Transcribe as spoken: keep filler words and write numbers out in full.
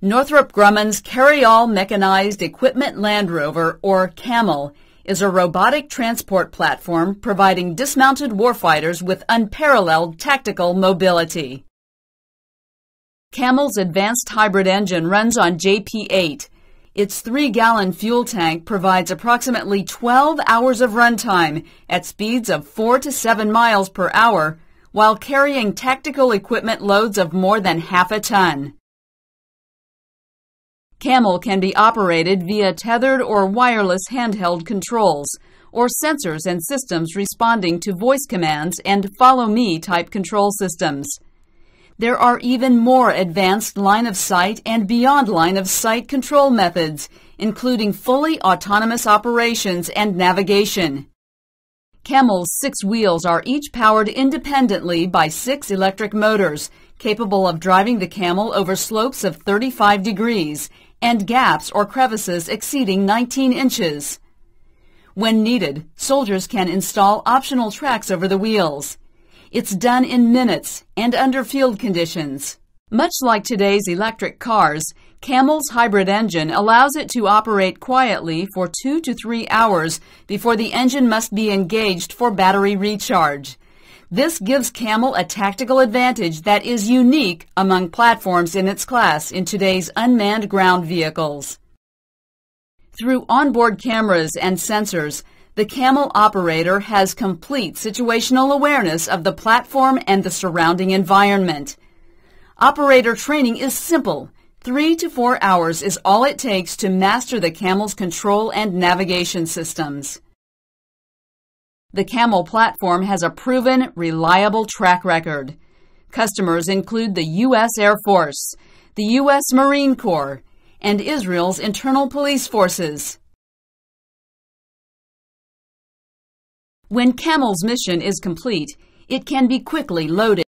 Northrop Grumman's Carry-All Mechanized Equipment Land Rover, or CAMEL, is a robotic transport platform providing dismounted warfighters with unparalleled tactical mobility. CAMEL's advanced hybrid engine runs on J P eight. Its three gallon fuel tank provides approximately twelve hours of runtime at speeds of four to seven miles per hour while carrying tactical equipment loads of more than half a ton. CAMEL can be operated via tethered or wireless handheld controls or sensors and systems responding to voice commands and follow-me type control systems. There are even more advanced line-of-sight and beyond line-of-sight control methods, including fully autonomous operations and navigation. CAMEL's six wheels are each powered independently by six electric motors, capable of driving the CAMEL over slopes of thirty-five degrees and gaps or crevices exceeding nineteen inches. When needed, soldiers can install optional tracks over the wheels. It's done in minutes and under field conditions. Much like today's electric cars, CAMEL's hybrid engine allows it to operate quietly for two to three hours before the engine must be engaged for battery recharge. This gives CAMEL a tactical advantage that is unique among platforms in its class in today's unmanned ground vehicles. Through onboard cameras and sensors, the CAMEL operator has complete situational awareness of the platform and the surrounding environment. Operator training is simple. Three to four hours is all it takes to master the CAMEL's control and navigation systems. The CAMEL platform has a proven, reliable track record. Customers include the U S Air Force, the U S Marine Corps, and Israel's internal police forces. When CAMEL's mission is complete, it can be quickly loaded.